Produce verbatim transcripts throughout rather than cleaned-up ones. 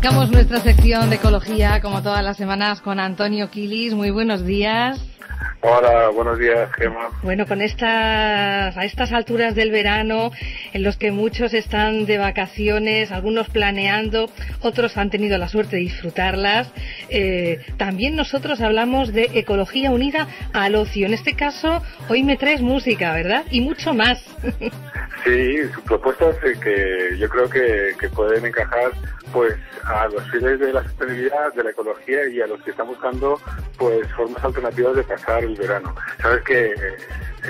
Arrancamos nuestra sección de ecología, como todas las semanas, con Antonio Quilis. Muy buenos días. Hola, buenos días, Gemma. Bueno, con estas, a estas alturas del verano, en los que muchos están de vacaciones, algunos planeando, otros han tenido la suerte de disfrutarlas, eh, también nosotros hablamos de ecología unida al ocio. En este caso, hoy me traes música, ¿verdad? Y mucho más. Sí, propuestas que yo creo que, que pueden encajar pues a los fieles de la sostenibilidad, de la ecología y a los que están buscando pues formas alternativas de pasar el verano. Sabes que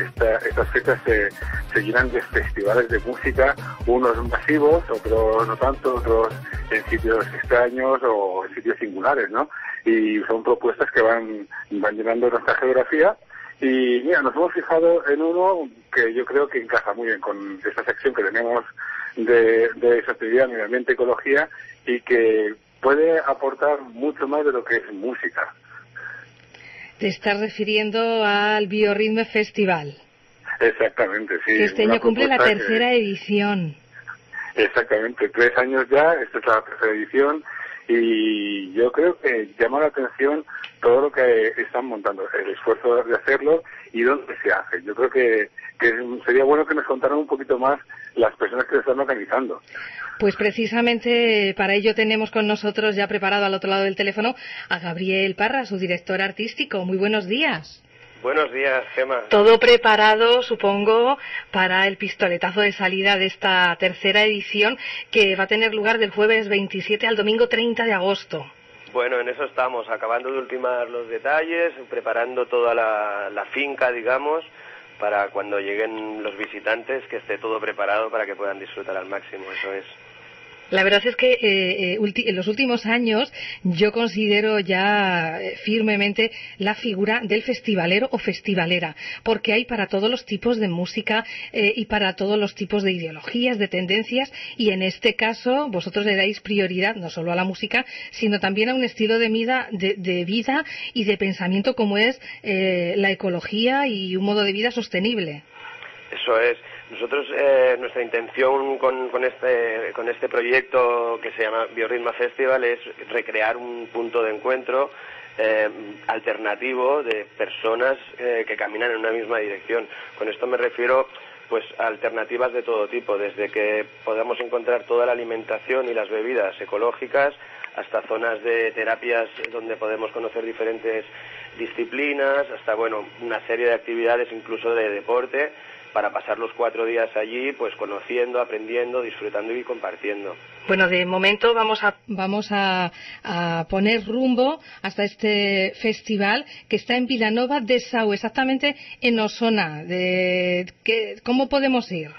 esta, estas fechas se, se llenan de festivales de música, unos masivos, otros no tanto, otros en sitios extraños o en sitios singulares, ¿no? Y son propuestas que van, van llenando nuestra geografía. Y mira, nos hemos fijado en uno que yo creo que encaja muy bien con esta sección que tenemos de, de sostenibilidad, medio ambiente, ecología, y que puede aportar mucho más de lo que es música. Te estás refiriendo al Bioritme Festival. Exactamente, sí. Que este año cumple la tercera que... edición. Exactamente, tres años ya, esta es la tercera edición. Y yo creo que llama la atención todo lo que están montando, el esfuerzo de hacerlo y dónde se hace. Yo creo que, que sería bueno que nos contaran un poquito más las personas que lo están organizando. Pues precisamente para ello tenemos con nosotros ya preparado al otro lado del teléfono a Gabriel Parra, su director artístico. Muy buenos días. Buenos días, Gemma. Todo preparado, supongo, para el pistoletazo de salida de esta tercera edición que va a tener lugar del jueves veintisiete al domingo treinta de agosto. Bueno, en eso estamos, acabando de ultimar los detalles, preparando toda la, la finca, digamos, para cuando lleguen los visitantes, que esté todo preparado para que puedan disfrutar al máximo, eso es. La verdad es que eh, en los últimos años yo considero ya firmemente la figura del festivalero o festivalera, porque hay para todos los tipos de música eh, y para todos los tipos de ideologías, de tendencias, y en este caso vosotros le dais prioridad no solo a la música, sino también a un estilo de vida, de, de vida y de pensamiento como es eh, la ecología y un modo de vida sostenible. Eso es. Nosotros, eh, nuestra intención con, con, este, con este proyecto que se llama Bioritme Festival es recrear un punto de encuentro eh, alternativo de personas eh, que caminan en una misma dirección. Con esto me refiero pues a alternativas de todo tipo, desde que podamos encontrar toda la alimentación y las bebidas ecológicas hasta zonas de terapias donde podemos conocer diferentes disciplinas, hasta bueno una serie de actividades incluso de deporte, para pasar los cuatro días allí, pues conociendo, aprendiendo, disfrutando y compartiendo. Bueno, de momento vamos a vamos a, a poner rumbo hasta este festival que está en Vilanova de Sau, exactamente en Osona. De, ¿qué, ¿Cómo podemos ir?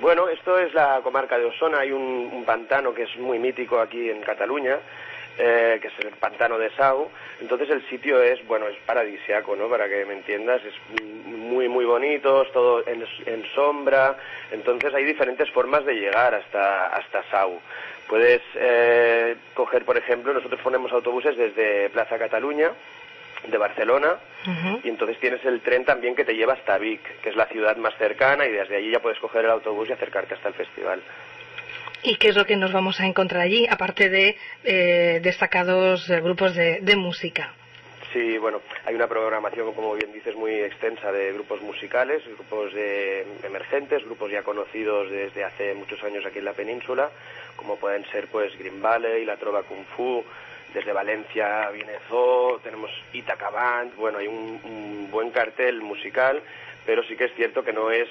Bueno, esto es la comarca de Osona. Hay un, un pantano que es muy mítico aquí en Cataluña, Eh, que es el pantano de Sau. Entonces el sitio es, bueno, es paradisiaco, ¿no? Para que me entiendas, es muy, muy bonito, es todo en, en sombra. Entonces hay diferentes formas de llegar hasta, hasta Sau. Puedes eh, coger, por ejemplo, nosotros ponemos autobuses desde Plaza Cataluña, de Barcelona, uh-huh. y entonces tienes el tren también que te lleva hasta Vic, que es la ciudad más cercana, y desde allí ya puedes coger el autobús y acercarte hasta el festival. ¿Y qué es lo que nos vamos a encontrar allí, aparte de eh, destacados grupos de, de música? Sí, bueno, hay una programación, como bien dices, muy extensa de grupos musicales, grupos de emergentes, grupos ya conocidos desde hace muchos años aquí en la península, como pueden ser pues Green Valley, La Trova Kung Fu, desde Valencia viene Zoo, tenemos Itaca Band, bueno, hay un, un buen cartel musical, pero sí que es cierto que no es...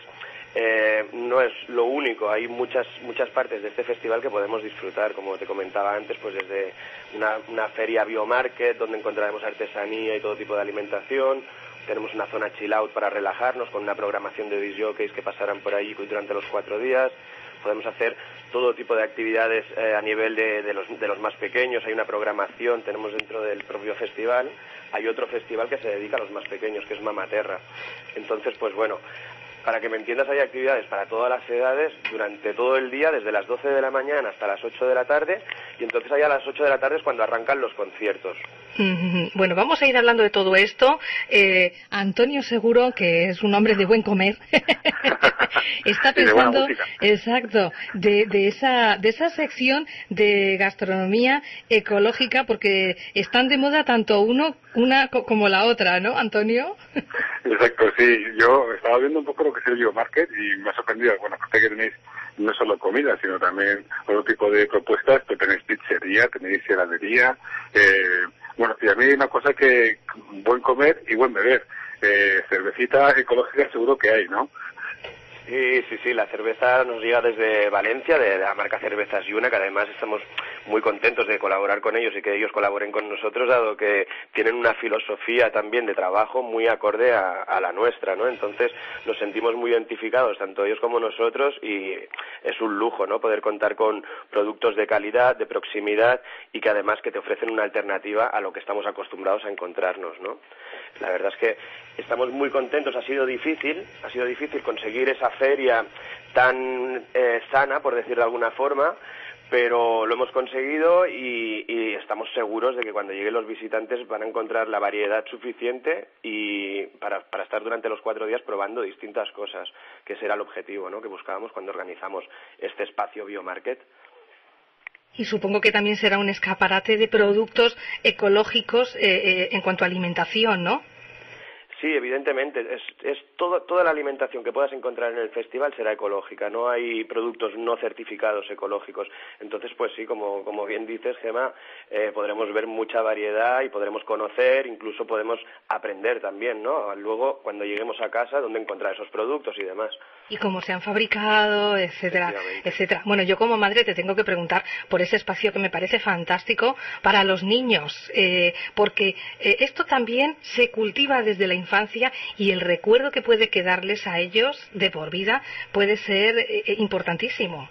Eh, no es lo único, hay muchas muchas partes de este festival que podemos disfrutar, como te comentaba antes, pues desde una, una feria biomarket donde encontraremos artesanía y todo tipo de alimentación, tenemos una zona chill out para relajarnos con una programación de disc jockeys que pasarán por allí durante los cuatro días, podemos hacer todo tipo de actividades eh, a nivel de, de, los, de los más pequeños, hay una programación, tenemos dentro del propio festival, hay otro festival que se dedica a los más pequeños, que es Mamaterra, entonces pues bueno, para que me entiendas, hay actividades para todas las edades durante todo el día, desde las doce de la mañana hasta las ocho de la tarde, y entonces allá a las ocho de la tarde es cuando arrancan los conciertos. Bueno, vamos a ir hablando de todo esto. Eh, Antonio seguro que es un hombre de buen comer. Está pensando, exacto, de, de esa de esa sección de gastronomía ecológica, porque están de moda tanto uno una como la otra, ¿no, Antonio? Exacto, sí. Yo estaba viendo un poco lo que es el biomarket y me ha sorprendido. Bueno, aparte que tenéis no solo comida, sino también otro tipo de propuestas, que tenéis pizzería, tenéis heladería, eh, bueno, y a mí una cosa que buen comer y buen beber. Eh, cervecita ecológica seguro que hay, ¿no? Sí, sí, sí, la cerveza nos llega desde Valencia, de la marca Cervezas Yuna, que además estamos muy contentos de colaborar con ellos y que ellos colaboren con nosotros, dado que tienen una filosofía también de trabajo muy acorde a, a la nuestra, ¿no? Entonces nos sentimos muy identificados, tanto ellos como nosotros, y es un lujo, ¿no?, poder contar con productos de calidad, de proximidad, y que además que te ofrecen una alternativa a lo que estamos acostumbrados a encontrarnos, ¿no? La verdad es que estamos muy contentos. Ha sido difícil, ha sido difícil conseguir esa feria tan eh, sana, por decir de alguna forma, pero lo hemos conseguido y, y estamos seguros de que cuando lleguen los visitantes van a encontrar la variedad suficiente y para, para estar durante los cuatro días probando distintas cosas, que ese era el objetivo, ¿no?, que buscábamos cuando organizamos este espacio Biomarket. Y supongo que también será un escaparate de productos ecológicos eh, eh, en cuanto a alimentación, ¿no? Sí, evidentemente. Es, es todo, toda la alimentación que puedas encontrar en el festival será ecológica. No hay productos no certificados ecológicos. Entonces, pues sí, como, como bien dices, Gemma, eh, podremos ver mucha variedad y podremos conocer, incluso podemos aprender también, ¿no?, luego, cuando lleguemos a casa, dónde encontrar esos productos y demás. Y cómo se han fabricado, etcétera, etcétera. Bueno, yo como madre te tengo que preguntar por ese espacio que me parece fantástico para los niños, eh, porque eh, esto también se cultiva desde la infancia y el recuerdo que puede quedarles a ellos de por vida puede ser eh, importantísimo.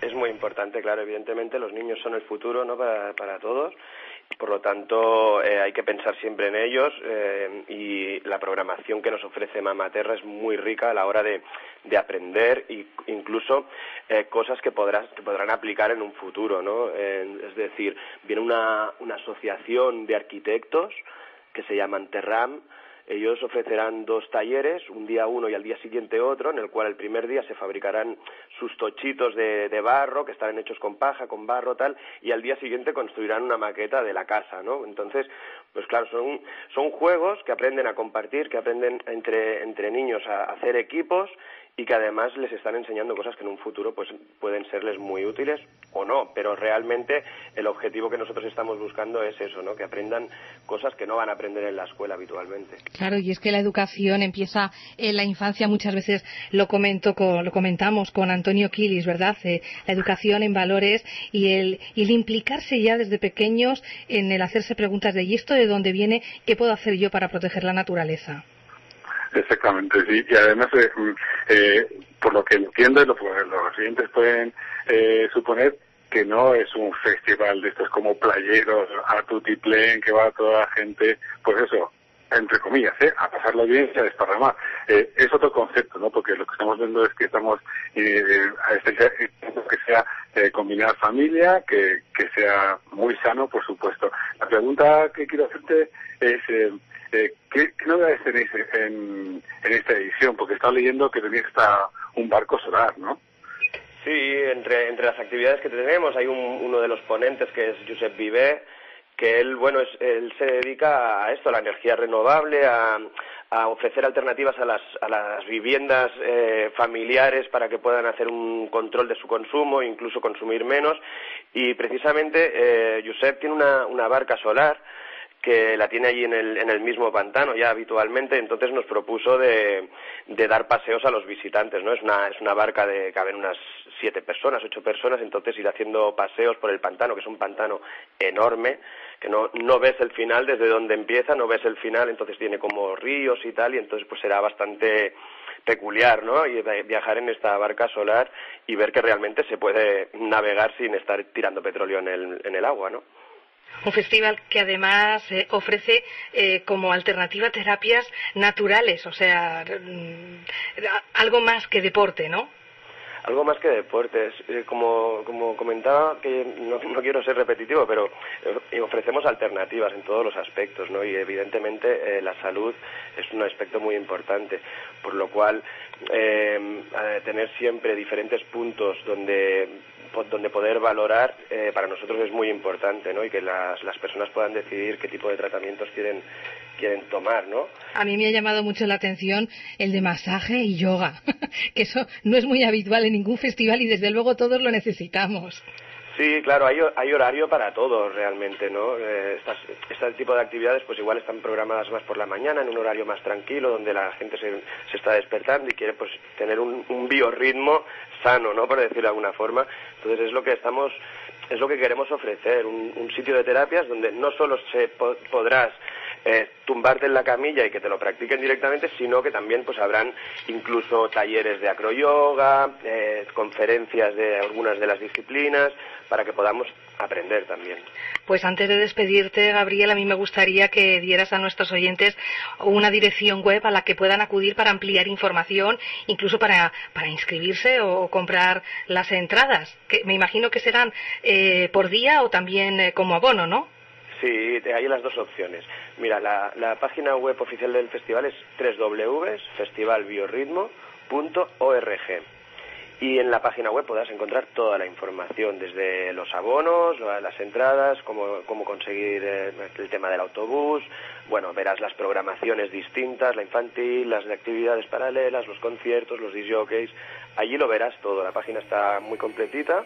Es muy importante, claro, evidentemente los niños son el futuro, ¿no?, para, para todos. Por lo tanto, eh, hay que pensar siempre en ellos, eh, y la programación que nos ofrece Mamaterra es muy rica a la hora de, de aprender e incluso eh, cosas que, podrás, que podrán aplicar en un futuro, ¿no? Eh, es decir, viene una, una asociación de arquitectos que se llaman Terram. Ellos ofrecerán dos talleres, un día uno y al día siguiente otro, en el cual el primer día se fabricarán sus tochitos de, de barro, que estarán hechos con paja, con barro, tal, y al día siguiente construirán una maqueta de la casa, ¿no? Entonces, pues claro, son, son juegos que aprenden a compartir, que aprenden entre, entre niños a, a hacer equipos, y que además les están enseñando cosas que en un futuro pues pueden serles muy útiles o no, pero realmente el objetivo que nosotros estamos buscando es eso, ¿no?, que aprendan cosas que no van a aprender en la escuela habitualmente. Claro, y es que la educación empieza en la infancia. Muchas veces lo comento con, lo comentamos con Antonio Quilis, ¿verdad? Eh, la educación en valores y el, y el implicarse ya desde pequeños en el hacerse preguntas de ¿y esto de dónde viene? ¿Qué puedo hacer yo para proteger la naturaleza? Exactamente, sí, y además, eh, eh, por lo que entiendo, los, los siguientes pueden eh, suponer que no es un festival de estos como playeros, a tutiplén, que va toda la gente, pues eso, entre comillas, ¿eh?, a pasarlo bien y a desparramar. Eh, es otro concepto, ¿no?, porque lo que estamos viendo es que estamos, eh, a este, que sea eh, combinar familia, que, que sea muy sano, por supuesto. La pregunta que quiero hacerte es... Eh, Eh, ¿qué, ¿Qué novedades tenéis en, en esta edición? Porque he estado leyendo que tenéis hasta un barco solar, ¿no? Sí, entre, entre las actividades que tenemos hay un, uno de los ponentes que es Josep Vivé, que él, bueno, es, él se dedica a esto, a la energía renovable, a, a ofrecer alternativas a las, a las viviendas eh, familiares para que puedan hacer un control de su consumo, incluso consumir menos. Y precisamente eh, Josep tiene una, una barca solar que la tiene allí en el, en el mismo pantano ya habitualmente. Entonces nos propuso de, de dar paseos a los visitantes, ¿no? Es una, es una barca de caben unas siete personas, ocho personas, entonces ir haciendo paseos por el pantano, que es un pantano enorme, que no, no ves el final desde donde empieza, no ves el final, entonces tiene como ríos y tal, y entonces pues será bastante peculiar, ¿no?, y viajar en esta barca solar y ver que realmente se puede navegar sin estar tirando petróleo en el, en el agua, ¿no? Un festival que además eh, ofrece eh, como alternativa terapias naturales, o sea, algo más que deporte, ¿no? Algo más que deportes. Eh, como, como comentaba, que no, no quiero ser repetitivo, pero eh, ofrecemos alternativas en todos los aspectos, ¿no? Y evidentemente eh, la salud es un aspecto muy importante, por lo cual eh, tener siempre diferentes puntos donde donde poder valorar eh, para nosotros es muy importante, ¿no? Y que las, las personas puedan decidir qué tipo de tratamientos quieren quieren tomar, ¿no? A mí me ha llamado mucho la atención el de masaje y yoga, que eso no es muy habitual en ningún festival y desde luego todos lo necesitamos. Sí, claro, hay, hay horario para todos realmente, ¿no? Eh, estas, este tipo de actividades pues igual están programadas más por la mañana, en un horario más tranquilo, donde la gente se, se está despertando y quiere pues tener un, un biorritmo sano, ¿no? Por decirlo de alguna forma. Entonces es lo que estamos, es lo que queremos ofrecer, un, un sitio de terapias donde no solo se po- podrás... Eh, tumbarte en la camilla y que te lo practiquen directamente, sino que también pues habrán incluso talleres de acroyoga, eh, conferencias de algunas de las disciplinas, para que podamos aprender también. Pues antes de despedirte, Gabriel, a mí me gustaría que dieras a nuestros oyentes una dirección web a la que puedan acudir para ampliar información, incluso para, para inscribirse o comprar las entradas, que me imagino que serán eh, por día o también eh, como abono, ¿no? Sí, hay las dos opciones. Mira, la, la página web oficial del festival es doble u doble u doble u punto festival biorritmo punto org. Y en la página web podrás encontrar toda la información, desde los abonos, las entradas, cómo, cómo conseguir el tema del autobús. Bueno, verás las programaciones distintas, la infantil, las de actividades paralelas, los conciertos, los disjockeys. Allí lo verás todo, la página está muy completita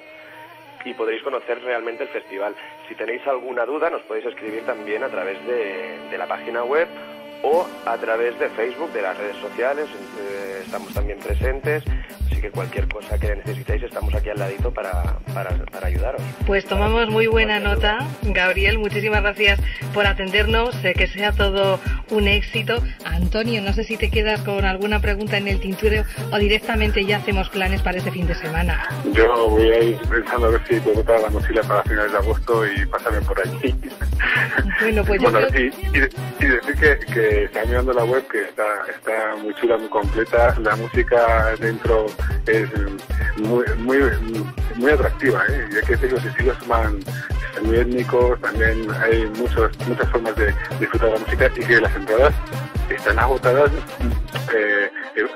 y podréis conocer realmente el festival. Si tenéis alguna duda, nos podéis escribir también a través de, de la página web o a través de Facebook, de las redes sociales. Eh, estamos también presentes, así que cualquier cosa que necesitéis, estamos aquí al ladito para, para, para ayudaros. Pues tomamos para, muy buena nota, duda. Gabriel, muchísimas gracias por atendernos, eh, que sea todo un éxito. Antonio, no sé si te quedas con alguna pregunta en el tintero o directamente ya hacemos planes para este fin de semana. Yo voy a ir pensando a ver si puedo preparar las mochilas para finales de agosto y pasarme por allí. Bueno, pues bueno, yo creo... y, y, y decir que, que está mirando la web, que está, está muy chula, muy completa. La música dentro es muy muy, muy atractiva, ¿eh? Y hay que decir que los estilos son muy étnicos, también hay muchos, muchas formas de disfrutar la música, y que las entradas están agotadas. Eh,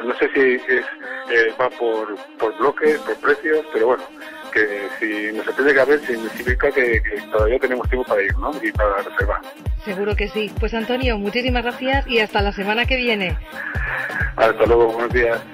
no sé si es, eh, va por, por bloques, por precios, pero bueno, que si nos sorprende que a ver, significa que, que todavía tenemos tiempo para ir, ¿no? Y para reservar. Seguro que sí. Pues Antonio, muchísimas gracias y hasta la semana que viene. Hasta luego, buenos días.